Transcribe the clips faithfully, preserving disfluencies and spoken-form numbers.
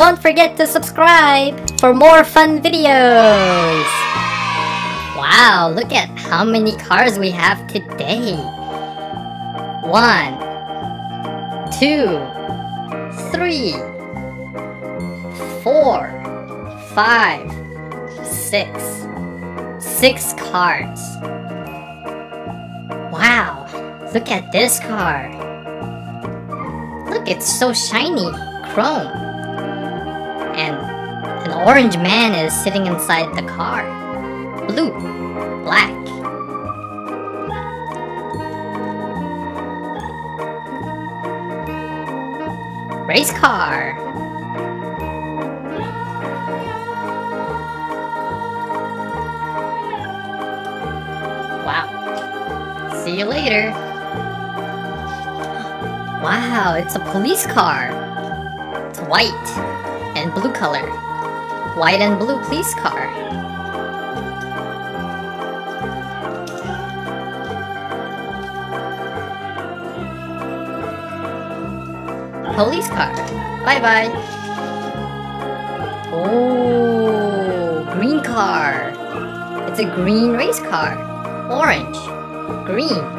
Don't forget to subscribe for more fun videos! Wow, look at how many cars we have today! One, two, three, four, five, six. Six cars. Wow, look at this car. Look, it's so shiny, chrome. And an orange man is sitting inside the car. Blue, black. Race car. Wow. See you later. Wow, it's a police car. It's white and blue color. White and blue police car. Police car. Bye-bye. Oh, green car. It's a green race car. Orange. Green.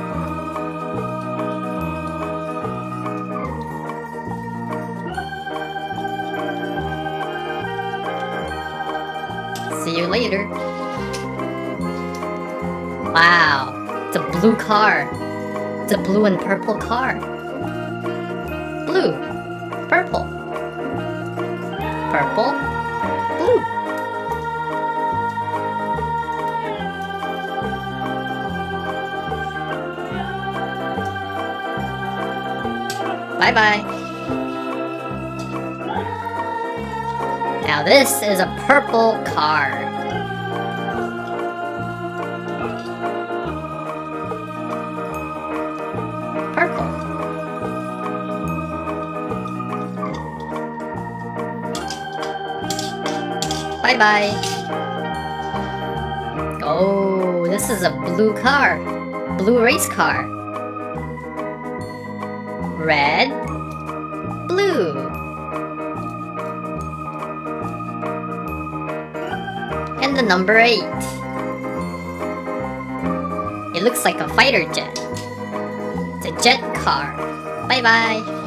See you later. Wow. It's a blue car. It's a blue and purple car. Blue. Purple. Purple. Blue. Bye-bye. Now this is a purple car. Purple. Bye-bye. Oh, this is a blue car. Blue race car. Red, blue. And the number eight. It looks like a fighter jet. It's a jet car. Bye-bye.